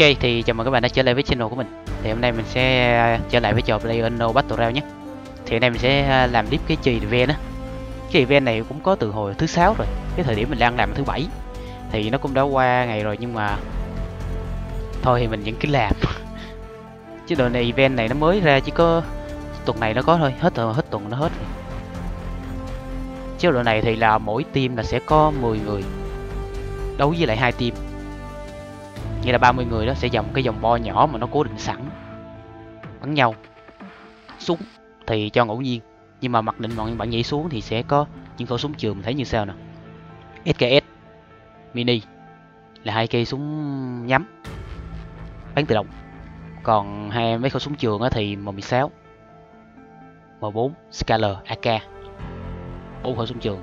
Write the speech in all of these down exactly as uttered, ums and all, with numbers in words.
Ok, thì chào mừng các bạn đã trở lại với channel của mình. Thì hôm nay mình sẽ trở lại với trò PlayerUnknown's Battle Royale nhé. Thì hôm nay mình sẽ làm clip cái trò event á. Cái event này cũng có từ hồi thứ sáu rồi. Cái thời điểm mình đang làm thứ bảy. Thì nó cũng đã qua ngày rồi nhưng mà thôi thì mình vẫn cứ làm. Chứ đồ này event này nó mới ra chỉ có tuần này nó có thôi, hết rồi, hết tuần nó hết rồi. Chứ đồ này thì là mỗi team là sẽ có mười người đấu với lại hai team. Nghĩa là ba mươi người đó sẽ dòng cái dòng bo nhỏ mà nó cố định sẵn. Bắn nhau. Súng thì cho ngẫu nhiên. Nhưng mà mặc định bọn bạn nhảy xuống thì sẽ có những khẩu súng trường thấy như sau nè. ét ca ét, Mini là hai cây súng nhắm bắn tự động. Còn hai mấy khẩu súng trường thì M mười sáu, M bốn, Scalar, A K, bốn khẩu súng trường.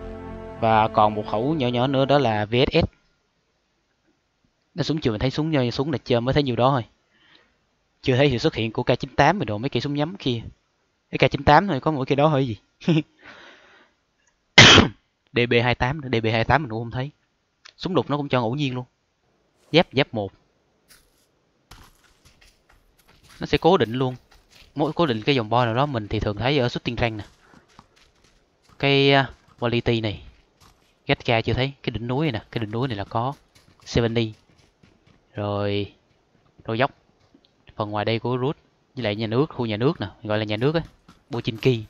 Và còn một khẩu nhỏ nhỏ nữa đó là V S S. Nó súng trường mình thấy súng nhoi súng là chơi mới thấy nhiều đó thôi. Chưa thấy sự xuất hiện của K chín tám và đồ mấy cây súng nhắm kia. Cái K chín tám thôi có mỗi cây đó hơi gì. D B hai tám nữa, D B hai tám mình cũng không thấy. Súng lục nó cũng cho ngẫu nhiên luôn. Dép dép một. Nó sẽ cố định luôn. Mỗi cố định cái dòng bo nào đó mình thì thường thấy ở shooting range nè. Cái quality này. Gatka chưa thấy, cái đỉnh núi này nè, cái đỉnh núi này là có bảy mươi. Rồi đôi dốc phần ngoài đây của rút với lại nhà nước, khu nhà nước nè, gọi là nhà nước á, Pochinki,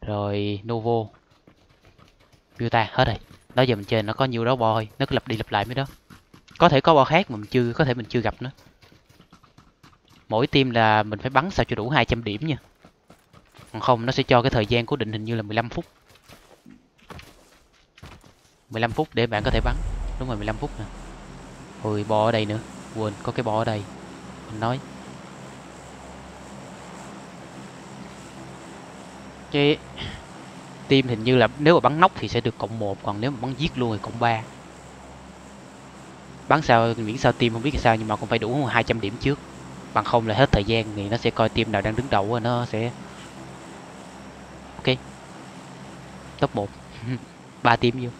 rồi Novo, Buta, hết rồi. Đó giờ mình chơi nó có nhiều đó bo thôi, nó cứ lặp đi lặp lại mấy đó. Có thể có bo khác mà mình chưa, có thể mình chưa gặp nữa. Mỗi team là mình phải bắn sao cho đủ hai trăm điểm nha. Còn không nó sẽ cho cái thời gian cố định hình như là mười lăm phút. mười lăm phút để bạn có thể bắn. Đúng rồi, mười lăm phút nè. Ôi, bo ở đây nữa. Quên, có cái bo ở đây. Mình nói cái team hình như là nếu mà bắn nóc thì sẽ được cộng một. Còn nếu mà bắn giết luôn thì cộng ba. Bắn sao, miễn sao team không biết sao. Nhưng mà cũng phải đủ hai trăm điểm trước. Bằng không là hết thời gian. Thì nó sẽ coi team nào đang đứng đầu rồi nó sẽ. Ok, top một. ba team vô.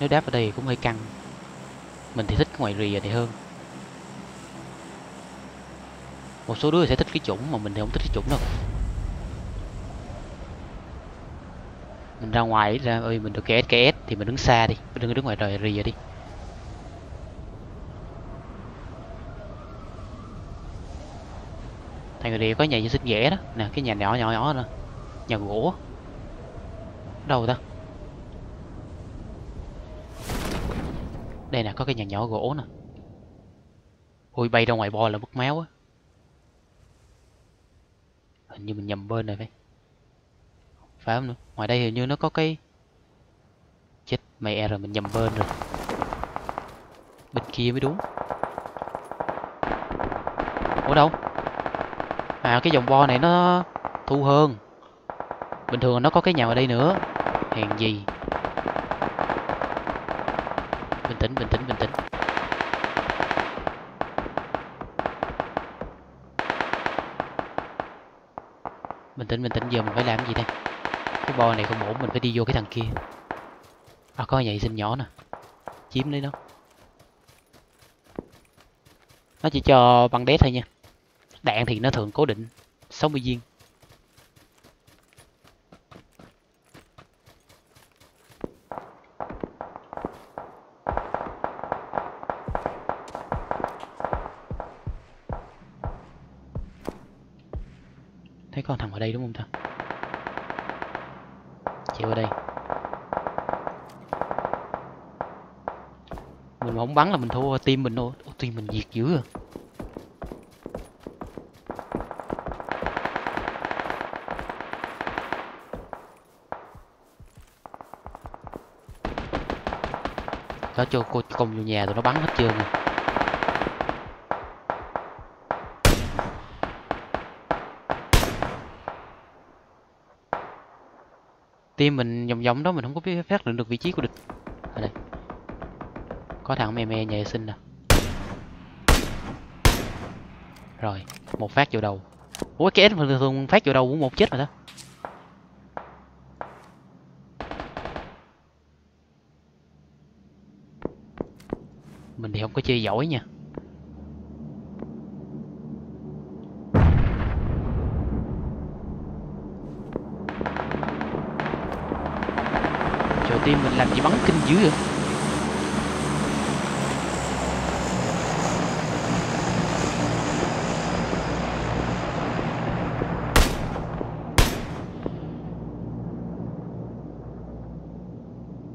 Nếu đáp ở đây cũng hơi căng. Mình thì thích cái ngoài rìa này hơn. Một số đứa sẽ thích cái chủng mà mình thì không thích cái chủng đâu. Mình ra ngoài ra ơi mình được cái ét ca ét thì mình đứng xa đi, mình đừng đứng ngoài rìa rìa đi. Thằng rìa có nhà như xích vẽ đó, nè cái nhà nhỏ nhỏ nhỏ đó, nhà gỗ. Đâu ta? Đây nè, có cái nhà nhỏ gỗ nè. Ôi, bay ra ngoài bo là mất máu á. Hình như mình nhầm bên rồi phải. Phải không nữa? Ngoài đây hình như nó có cái. Chết mẹ rồi, mình nhầm bên rồi. Bên kia mới đúng. Ủa đâu? À, cái dòng bo này nó thu hơn. Bình thường nó có cái nhà ở đây nữa. Hèn gì. Bình tĩnh, bình tĩnh, bình tĩnh. Bình tĩnh, bình tĩnh, giờ mình phải làm gì đây? Cái bo này không ổn, mình phải đi vô cái thằng kia. À, có nhà sinh nhỏ nè. Chiếm lấy nó. Nó chỉ cho băng đét thôi nha. Đạn thì nó thường cố định sáu mươi viên. Thấy con thằng ở đây đúng không ta? Chịu ở đây. Mình mà không bắn là mình thua team mình thôi. Ủa, team mình diệt dữ à. Đó cho cô cùng vô nhà rồi nó bắn hết trơn rồi. Team mình vòng vòng đó mình không có biết phát hiện được vị trí của địch. Ở đây. Có thằng me me nhà vệ sinh nè. Rồi, một phát vô đầu. Ủa cái S mà thường phát vô đầu cũng một chết rồi đó. Mình thì không có chơi giỏi nha. Trời, tim mình làm gì bắn kinh dữ vậy.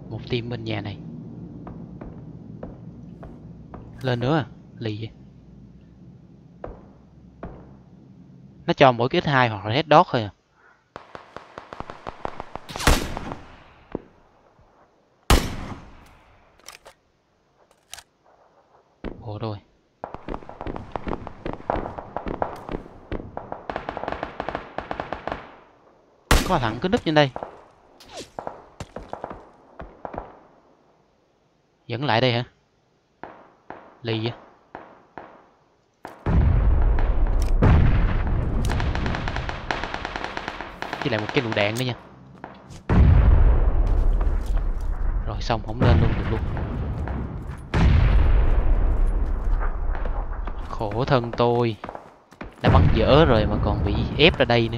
Một team bên nhà này. Lên nữa à? Lì vậy. Nó cho mỗi cái ích hai hoặc là headshot thôi à. Ủa rồi. Có thằng cứ núp trên đây. Dẫn lại đây hả? Lì vậy. Chỉ lại một cái lựu đạn nữa nha. Rồi xong, không lên luôn được luôn. Khổ thân tôi. Đã bắn dở rồi mà còn bị ép ra đây nữa.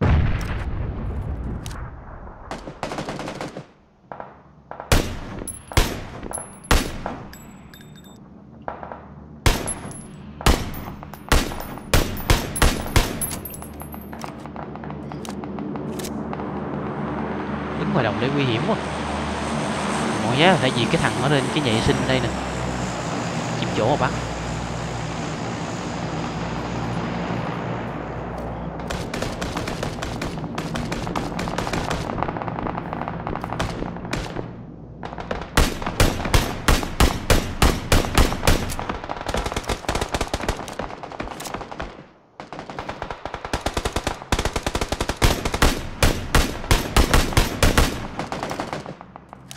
Đứng ngoài đồng để nguy hiểm quá. Mọi giá là tại vì cái thằng ở trên cái nhạy sinh đây nè. Chỗ mà bắn.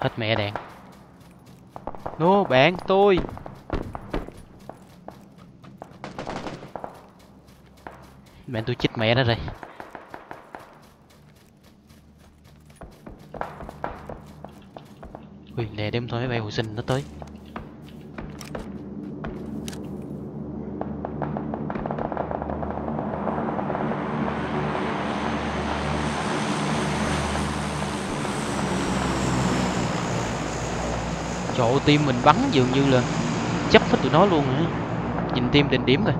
Hết mẹ đạn. Nô bạn tôi. Bạn tôi chích mẹ nó rồi. Ui lẹ đêm thôi, máy bay hồi sinh nó tới. Trời ơi, team mình bắn dường như là chấp với tụi nó luôn hả? Nhìn team định điểm rồi.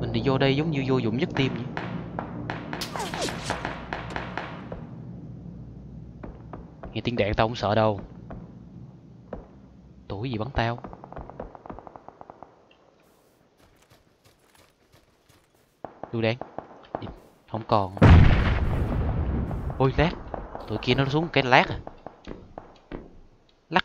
Mình đi vô đây giống như vô dụng nhất team vậy. Nghe tiếng đạn tao không sợ đâu. Tuổi gì bắn tao. Lựu đạn không còn. Ôi lát. Tụi kia nó xuống cái lát à. Lắc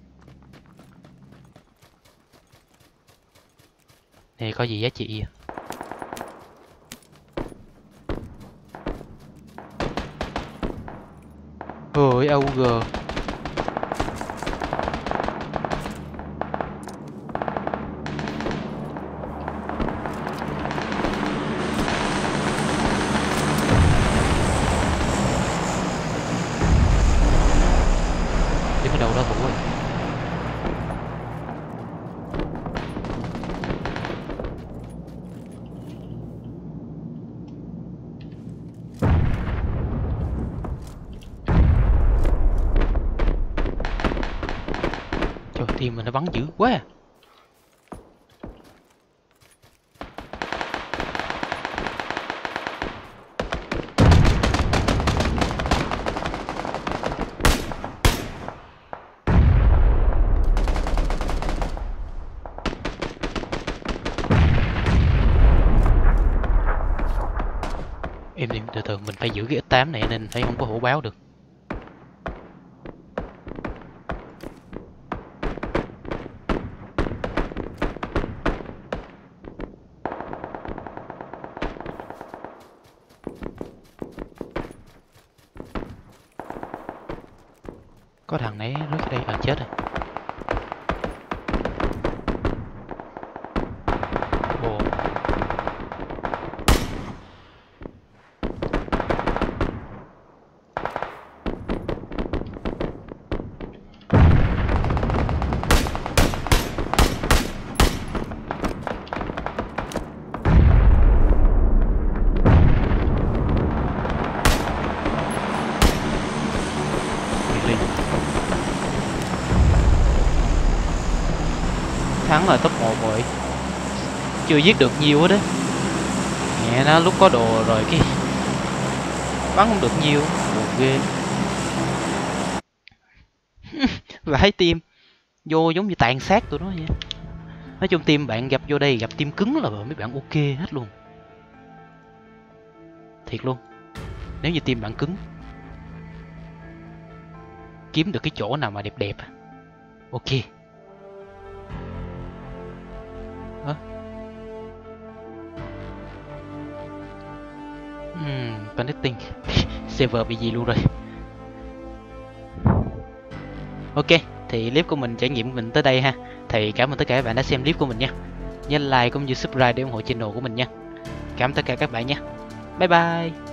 Thì có gì giá trị à? Ôi a u giê. thì mà nó bắn dữ quá. Em em từ từ mình phải giữ cái ích tám này nên phải không có hổ báo được. Có thằng nấy lướt đây là chết rồi. Ồ. Thắng là top một rồi. Chưa giết được nhiều hết đấy. Mẹ nó lúc có đồ rồi cái bắn không được nhiều. Buồn ghê. Vãi team. Vô giống như tàn sát tụi nó vậy. Nói chung team bạn gặp vô đây gặp team cứng là mấy bạn ok hết luôn. Thiệt luôn. Nếu như team bạn cứng kiếm được cái chỗ nào mà đẹp đẹp ok. Hả? Ừm, connecting server bị gì luôn rồi. Ok, thì clip của mình, trải nghiệm của mình tới đây ha. Thì cảm ơn tất cả các bạn đã xem clip của mình nha. Nhấn like cũng như subscribe để ủng hộ channel của mình nha. Cảm ơn tất cả các bạn nha. Bye bye.